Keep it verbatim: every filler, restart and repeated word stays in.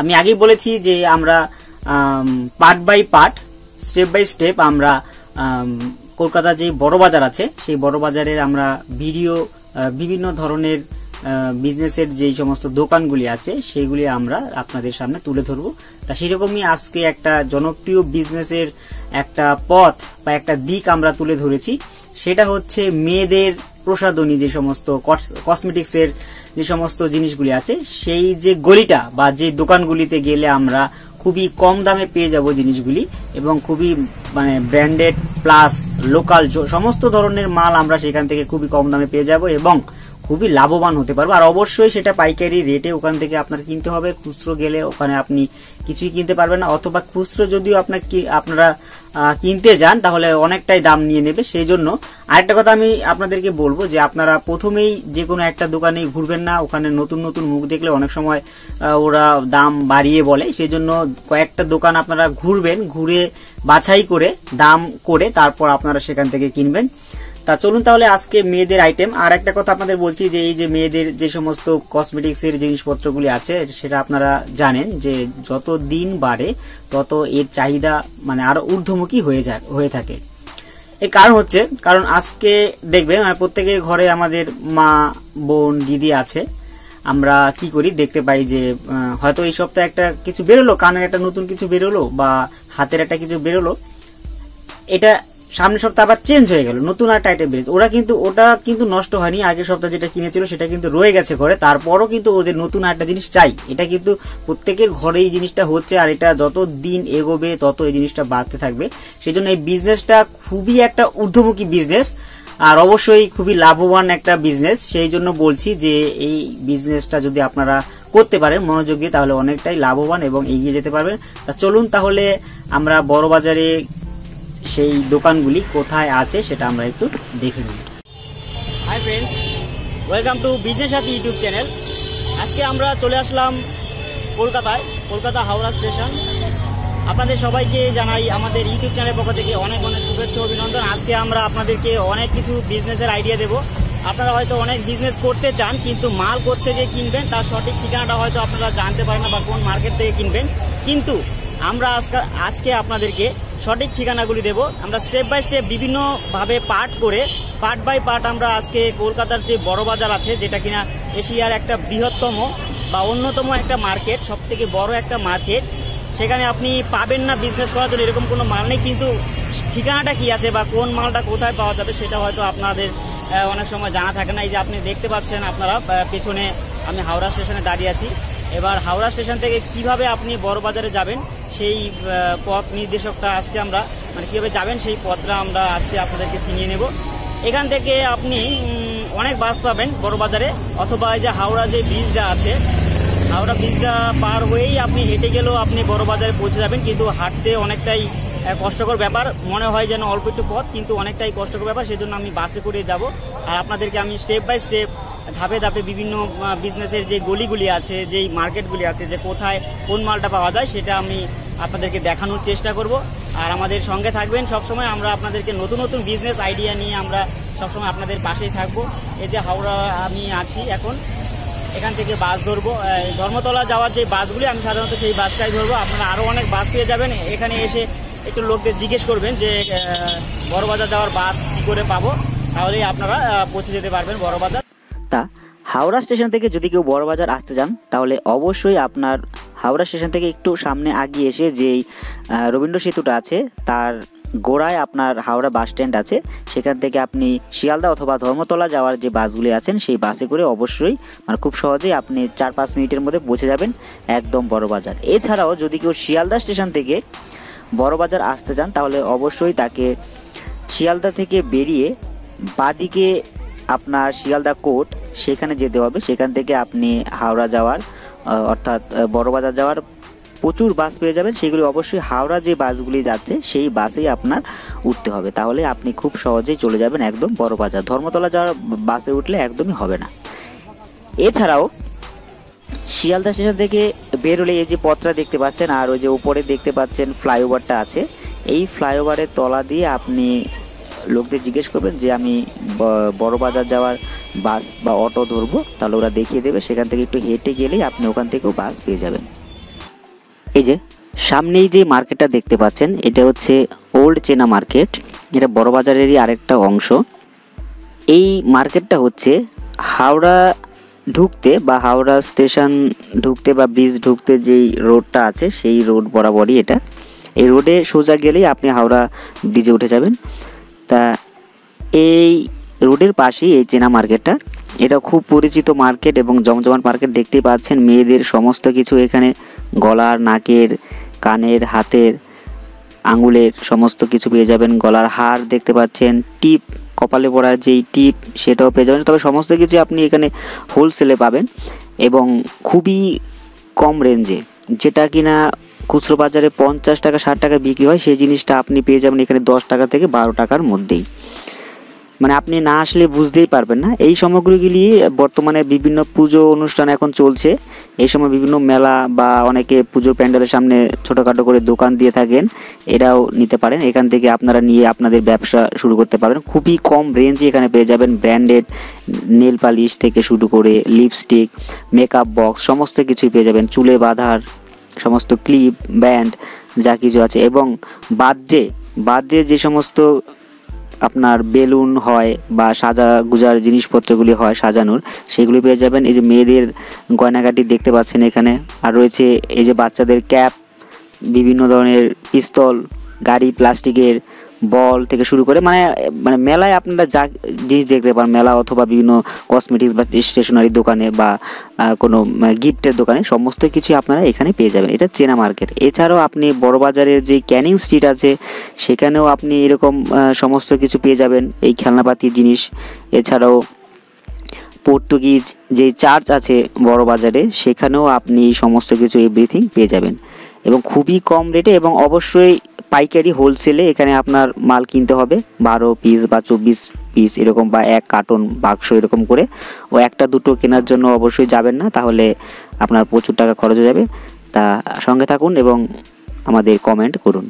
আমি আগেই বলেছি যে আমরা part by part step by step আমরা কলকাতা যে বড় বাজার আছে সেই বড় বাজারের আমরা ভিডিও বিভিন্ন ধরনের বিজনেসের যে সমস্ত দোকানগুলি আছে সেগুলি আমরা আপনাদের সামনে তুলে ধরব। তা সেরকমই আজকে একটা জনপ্রিয় বিজনেসের একটা পথ বা একটা দিক আমরা তুলে ধরেছি, সেটা হচ্ছে মেয়েদের প্রসাধনী যে সমস্ত কসমেটিক্সের যে সমস্ত জিনিসগুলি আছে সেই যে গলিটা বা যে দোকানগুলিতে গেলে আমরা খুবই কম দামে পেয়ে যাব জিনিসগুলি এবং খুবই মানে ব্র্যান্ডেড প্লাস লোকাল সমস্ত ধরনের মাল আমরা সেখান থেকে খুবই কম দামে পেয়ে যাব এবং খুবই লাভবান হতে পারবো। আর অবশ্যই সেটা পাইকারি রেটে ওখান থেকে আপনার কিনতে হবে, খুচরো গেলে ওখানে আপনি কিছুই কিনতে পারবেন না, অথবা খুচরো যদিও আপনার আপনারা কিনতে যান তাহলে অনেকটাই দাম নিয়ে নেবে। সেই জন্য আরেকটা কথা আমি আপনাদেরকে বলবো যে আপনারা প্রথমেই যে কোনো একটা দোকানে ঘুরবেন না, ওখানে নতুন নতুন মুখ দেখলে অনেক সময় ওরা দাম বাড়িয়ে বলে। সেই জন্য কয়েকটা দোকান আপনারা ঘুরবেন, ঘুরে বাছাই করে দাম করে তারপর আপনারা সেখান থেকে কিনবেন। তা চলুন তাহলে আজকে মেয়েদের আইটেম। আর একটা কথা আপনাদের বলছি যে এই যে মেয়েদের যে সমস্ত কসমেটিক্স এর জিনিসপত্রগুলি আছে সেটা আপনারা জানেন যে যত দিন বাড়ে তত এর চাহিদা মানে আরো ঊর্ধ্বমুখী হয়ে যায় হয়ে থাকে। এর কারণ হচ্ছে কারণ আজকে দেখবেন মানে প্রত্যেকের ঘরে আমাদের মা বোন দিদি আছে, আমরা কি করি দেখতে পাই যে হয়তো এই সপ্তাহে একটা কিছু বেরোলো, কানের একটা নতুন কিছু বেরোলো বা হাতের একটা কিছু বেরোলো, এটা সামনের সপ্তাহ আবার চেঞ্জ হয়ে গেল, নতুন একটা আইটেম বেরিয়েছে, ওরা কিন্তু ওটা কিন্তু নষ্ট হয়নি, আগের সপ্তাহ যেটা কিনেছিল সেটা কিন্তু রয়ে গেছে ঘরে, তারপরও কিন্তু ওদের নতুন একটা জিনিস চাই। এটা কিন্তু প্রত্যেকের ঘরে এই জিনিসটা হচ্ছে আর এটা যত দিন এগোবে তত এই জিনিসটা বাড়তে থাকবে। সেই জন্য এই বিজনেসটা খুবই একটা ঊর্ধ্বমুখী বিজনেস আর অবশ্যই খুবই লাভবান একটা বিজনেস। সেই জন্য বলছি যে এই বিজনেসটা যদি আপনারা করতে পারেন মনোযোগ দিয়ে তাহলে অনেকটাই লাভবান এবং এগিয়ে যেতে পারবেন। তা চলুন তাহলে আমরা বড় বাজারে সেই দোকানগুলি কোথায় আছে সেটা আমরা একটু দেখে নিই। Hi friends, welcome to business Sathi YouTube channel. আজকে আমরা চলে আসলাম কলকাতায়, কলকাতা হাওড়া স্টেশন। আপনাদের সবাইকে জানাই আমাদের ইউটিউব চ্যানেলের পক্ষ থেকে অনেক অনেক শুভেচ্ছা অভিনন্দন। আজকে আমরা আপনাদেরকে অনেক কিছু বিজনেসের আইডিয়া দেব। আপনারা হয়তো অনেক বিজনেস করতে চান কিন্তু মাল কোথা থেকে কিনবেন তার সঠিক ঠিকানাটা হয়তো আপনারা জানতে পারেন না বা কোন মার্কেট থেকে কিনবেন, কিন্তু আমরা আজকে আজকে আপনাদেরকে সঠিক ঠিকানাগুলি দেব। আমরা স্টেপ বাই স্টেপ বিভিন্নভাবে পার্ট করে পার্ট বাই পার্ট আমরা আজকে কলকাতার যে বড় বাজার আছে যেটা কিনা এশিয়ার একটা বৃহত্তম বা অন্যতম একটা মার্কেট, সব থেকে বড় একটা মার্কেট, সেখানে আপনি পাবেন না বিজনেস করার জন্য এরকম কোনো মাল নেই, কিন্তু ঠিকানাটা কি আছে বা কোন মালটা কোথায় পাওয়া যাবে সেটা হয়তো আপনাদের অনেক সময় জানা থাকে না। এই যে আপনি দেখতে পাচ্ছেন আপনারা পেছনে আমি হাওড়া স্টেশনে দাঁড়িয়ে আছি। এবার হাওড়া স্টেশন থেকে কিভাবে আপনি বড় বাজারে যাবেন সেই পথ নির্দেশকটা আজকে আমরা মানে কীভাবে যাবেন সেই পথটা আমরা আজকে আপনাদেরকে চিনিয়ে নেব। এখান থেকে আপনি অনেক বাস পাবেন বড় বাজারে, অথবা এই যে হাওড়া যে ব্রিজটা আছে হাওড়া ব্রিজটা পার হয়েই আপনি হেঁটে গেলেও আপনি বড় বাজারে পৌঁছে যাবেন, কিন্তু হাঁটতে অনেকটাই কষ্টকর ব্যাপার মনে হয় যেন অল্প একটু পথ কিন্তু অনেকটাই কষ্টকর ব্যাপার। সেজন্য আমি বাসে করে যাব আর আপনাদেরকে আমি স্টেপ বাই স্টেপ ধাপে ধাপে বিভিন্ন বিজনেসের যে গলিগুলি আছে যেই মার্কেটগুলি আছে যে কোথায় কোন মালটা পাওয়া যায় সেটা আমি আপনাদেরকে দেখানোর চেষ্টা করব। আর আমাদের সঙ্গে থাকবেন সবসময়, আমরা আপনাদেরকে নতুন নতুন বিজনেস আইডিয়া নিয়ে আমরা সবসময় আপনাদের পাশেই থাকবো। এই যে হাওড়া আমি আছি এখন, এখান থেকে বাস ধরবো ধর্মতলা যাওয়ার যে বাসগুলি আমি সাধারণত সেই বাসটাই ধরবো। আপনারা আরও অনেক বাস পেয়ে যাবেন, এখানে এসে একটু লোকদের জিজ্ঞেস করবেন যে বড়বাজার যাওয়ার বাস কী করে পাবো, তাহলেই আপনারা পৌঁছে যেতে পারবেন বড়বাজার। তা হাওড়া স্টেশন থেকে যদি কেউ বড়বাজার আসতে চান তাহলে অবশ্যই আপনার হাওড়া স্টেশন থেকে একটু সামনে আগিয়ে এসে যেই রবীন্দ্র সেতুটা আছে তার গোড়ায় আপনার হাওড়া বাস স্ট্যান্ড আছে, সেখান থেকে আপনি শিয়ালদা অথবা ধর্মতলা যাওয়ার যে বাসগুলি আছেন সেই বাসে করে অবশ্যই মানে খুব সহজেই আপনি চার পাঁচ মিনিটের মধ্যে পৌঁছে যাবেন একদম বড়বাজার। এছাড়াও যদি কেউ শিয়ালদা স্টেশন থেকে বড়বাজার আসতে চান তাহলে অবশ্যই তাকে শিয়ালদা থেকে বেরিয়ে বাদিকে আপনার শিয়ালদা কোর্ট সেখানে যেতে হবে, সেখান থেকে আপনি হাওড়া যাওয়ার অর্থাৎ বড়বাজার যাওয়ার প্রচুর বাস পেয়ে যাবেন। সেগুলি অবশ্যই হাওড়া যে বাসগুলি যাচ্ছে সেই বাসেই আপনার উঠতে হবে, তাহলে আপনি খুব সহজেই চলে যাবেন একদম বড়বাজার। ধর্মতলা যাওয়ার বাসে উঠলে একদমই হবে না। এছাড়াও শিয়ালদা স্টেশন থেকে বেরোলে এই যে পথটা দেখতে পাচ্ছেন আর ওই যে উপরে দেখতে পাচ্ছেন ফ্লাইওভারটা আছে, এই ফ্লাইওভারের তলা দিয়ে আপনি লোকদের জিজ্ঞেস করবেন যে আমি বড়বাজার যাওয়ার বাস বা অটো ধরবো, তাহলে ওরা দেখিয়ে দেবে। সেখান থেকে একটু হেঁটে গেলেই আপনি ওখান থেকেও বাস পেয়ে যাবেন। सामने ही मार्केट देखते पाচ্ছেন এটা হচ্ছে ओल्ड चेना मार्केट এটা বড়বাজারেরই আরেকটা অংশ। এই মার্কেটটা হচ্ছে হাওড়া ঢুকতে বা হাওড়া স্টেশন ঢুকতে বা ব্রিজ ঢুকতে যেই রোডটা আছে সেই রোড বরাবরই এটা। এই রোডে সোজা গেলেই আপনি হাওড়া ব্রিজে উঠে যাবেন। তা এই রোডের পাশেই এই চেনা মার্কেটটা, এটা খুব পরিচিত মার্কেট এবং জমজমাট মার্কেট। দেখতেই পাচ্ছেন মেয়েদের সমস্ত কিছু এখানে, গলার, নাকের, কানের, হাতের, আঙুলের সমস্ত কিছু পেয়ে যাবেন। গলার হার দেখতে পাচ্ছেন, টিপ, কপালে পড়ার যেই টিপ সেটাও পেয়ে যাবেন। তবে সমস্ত কিছু আপনি এখানে হোলসেলে পাবেন এবং খুবই কম রেঞ্জে, যেটা কিনা খুচরো বাজারে পঞ্চাশ টাকা ষাট টাকা বিক্রি হয় সেই জিনিসটা আপনি পেয়ে যাবেন এখানে দশ টাকা থেকে বারো টাকার মধ্যেই। মানে আপনি না আসলে বুঝতেই পারবেন না। এই সামগ্রীগুলি বর্তমানে বিভিন্ন পুজো অনুষ্ঠান এখন চলছে, এই সময় বিভিন্ন মেলা বা অনেকে পুজোর প্যান্ডেলের সামনে ছোটোখাটো করে দোকান দিয়ে থাকেন, এটাও নিতে পারেন। এখান থেকে আপনারা নিয়ে আপনাদের ব্যবসা শুরু করতে পারবেন। খুবই কম রেঞ্জে এখানে পেয়ে যাবেন ব্র্যান্ডেড নেল পালিশ থেকে শুরু করে লিপস্টিক, মেকআপ বক্স সমস্ত কিছুই পেয়ে যাবেন। চুলে বাঁধার সমস্ত ক্লিপ, ব্যান্ড যা কিছু আছে, এবং বার্থডে বার্থডে যে সমস্ত আপনার বেলুন হয় বা সাজা গুজার জিনিসপত্রগুলি হয় সাজানোর, সেগুলি পেয়ে যাবেন। এই যে মেয়েদের গয়নাগাটি দেখতে পাচ্ছেন এখানে, আর রয়েছে এই যে বাচ্চাদের ক্যাপ, বিভিন্ন ধরনের পিস্তল, গাড়ি, প্লাস্টিকের বল থেকে শুরু করে, মানে মানে মেলায় আপনারা যা জিনিস দেখতে পান, মেলা অথবা বিভিন্ন কসমেটিক্স বা স্টেশনারি দোকানে বা কোনো গিফটের দোকানে সমস্ত কিছুই আপনারা এখানে পেয়ে যাবেন। এটা চেনা মার্কেট। এছাড়াও আপনি বড়বাজারের যে ক্যানিং স্ট্রিট আছে সেখানেও আপনি এরকম সমস্ত কিছু পেয়ে যাবেন, এই খেলনাপাতি জিনিস। এছাড়াও পর্তুগিজ যে চার্চ আছে বড়বাজারে, সেখানেও আপনি সমস্ত কিছু এভরিথিং পেয়ে যাবেন এবং খুবই কম রেটে। এবং অবশ্যই পাইকারি হোলসেলে এখানে আপনার মাল কিনতে হবে, বারো পিস বা চব্বিশ পিস এরকম, বা এক কার্টন বাক্স এরকম করে। ও একটা দুটো কেনার জন্য অবশ্যই যাবেন না, তাহলে আপনার প্রচুর টাকা খরচ হয়ে যাবে। তা সঙ্গে থাকুন এবং আমাদের কমেন্ট করুন।